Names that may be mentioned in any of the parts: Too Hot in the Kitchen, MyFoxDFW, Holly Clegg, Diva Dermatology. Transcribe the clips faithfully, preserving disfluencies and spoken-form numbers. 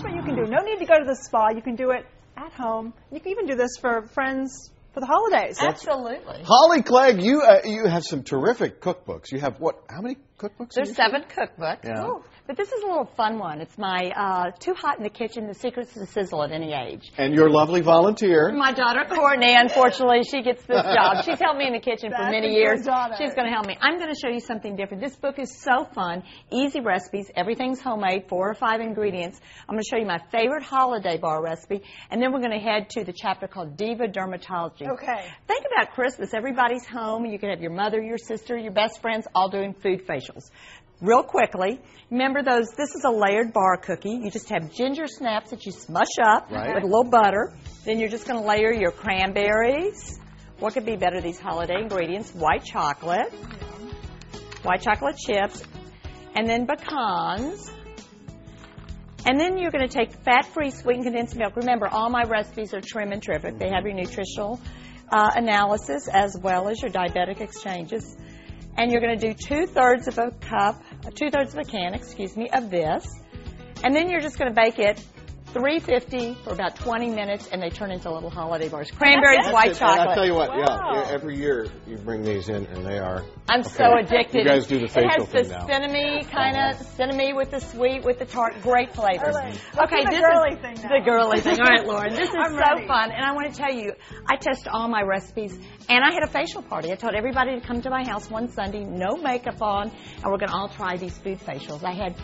here's what you can do. No need to go to the spa. You can do it at home. You can even do this for friends for the holidays. Absolutely. Holly Clegg, you uh, you have some terrific cookbooks. You have what? How many cookbooks? There's seven cookbooks. Yeah. Ooh. But this is a little fun one. It's my uh, Too Hot in the Kitchen, The Secrets to Sizzle at Any Age. And your lovely volunteer. My daughter, Courtney, unfortunately, she gets this job. She's helped me in the kitchen for many years. She's going to help me. I'm going to show you something different. This book is so fun. Easy recipes. Everything's homemade. Four or five ingredients. I'm going to show you my favorite holiday bar recipe. And then we're going to head to the chapter called Diva Dermatology. Okay. Think about Christmas. Everybody's home. You can have your mother, your sister, your best friends all doing food facials. Real quickly, remember those, this is a layered bar cookie. You just have ginger snaps that you smush up right. with a little butter. Then you're just going to layer your cranberries. What could be better these holiday ingredients? White chocolate, white chocolate chips, and then pecans. And then you're going to take fat-free sweetened condensed milk. Remember, all my recipes are trim and terrific. They have your nutritional uh, analysis as well as your diabetic exchanges. And you're going to do two-thirds of a cup, two-thirds of a can, excuse me, of this. And then you're just going to bake it three fifty for about twenty minutes, and they turn into little holiday bars. Cranberries, that's white it. chocolate. And I'll tell you what, wow. yeah, every year you bring these in, and they are. I'm okay. so addicted. You guys do the facial thing now. It has the cinnamon kind of, cinnamon with the sweet, with the tart, great flavors. Right. Okay, this girly is thing now. the girly thing. All right, Lauren, this is I'm so ready. fun, and I want to tell you, I test all my recipes, and I had a facial party. I told everybody to come to my house one Sunday, no makeup on, and we're going to all try these food facials. I had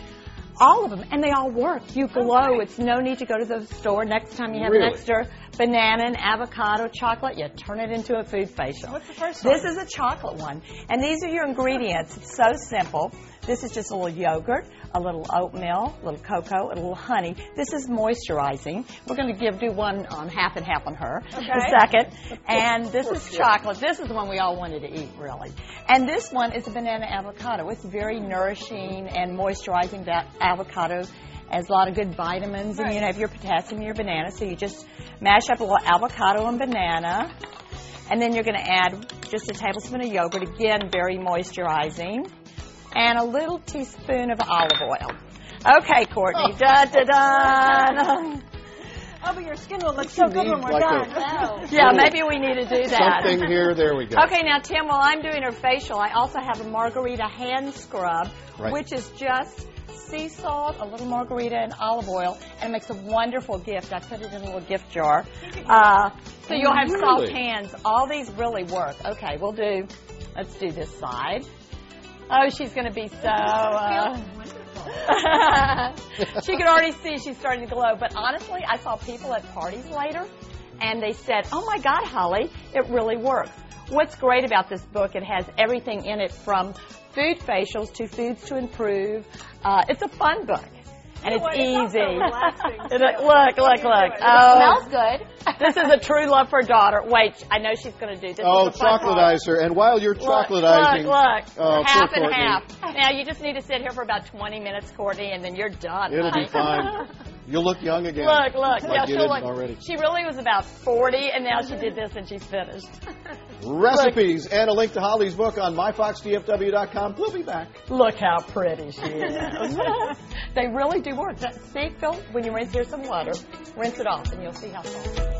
all of them, and they all work. You glow. Okay. It's no need to go to the store. Next time you have really? an extra banana and avocado chocolate, you turn it into a food facial. What's the first one? This is a chocolate one, and these are your ingredients. It's so simple. This is just a little yogurt, a little oatmeal, a little cocoa, a little honey. This is moisturizing. We're going to give do one on half and half on her okay. in a second. And this is chocolate. This is the one we all wanted to eat, really. And this one is a banana avocado. It's very nourishing and moisturizing. That avocado has a lot of good vitamins, right. and you have your potassium in your banana. So you just mash up a little avocado and banana. And then you're going to add just a tablespoon of yogurt. Again, very moisturizing. And a little teaspoon of olive oil. Okay, Courtney. Oh. Da, da, da. Oh, but your skin will look so good when we're like done. A, yeah, maybe we need to do that. Something here, there we go. Okay, now, Tim, while I'm doing her facial, I also have a margarita hand scrub, right. which is just sea salt, a little margarita, and olive oil, and it makes a wonderful gift. I put it in a little gift jar. Uh, so you'll have really? soft hands. All these really work. Okay, we'll do, let's do this side. Oh, she's going to be so, uh, she could already see she's starting to glow. But honestly, I saw people at parties later, and they said, oh, my God, Holly, it really works. What's great about this book, it has everything in it from food facials to foods to improve. Uh, it's a fun book. And you know it's, it's easy. So it, look, look, look. Oh, it smells good. This is a true love for daughter. Wait, I know she's going to do this. Oh, chocolatize her. And while you're look, chocolatizing. Look, look. Oh, half and Courtney. half. Now, you just need to sit here for about twenty minutes, Courtney, and then you're done. It'll right? be fine. You'll look young again. Look, look. Like yeah, she'll look. Already. She really was about forty, and now she did this, and she's finished. Recipes look. and a link to Holly's book on my fox D F W dot com. We'll be back. Look how pretty she is. They really do work. See, Phil, when you rinse, here's some water. Rinse it off, and you'll see how soft.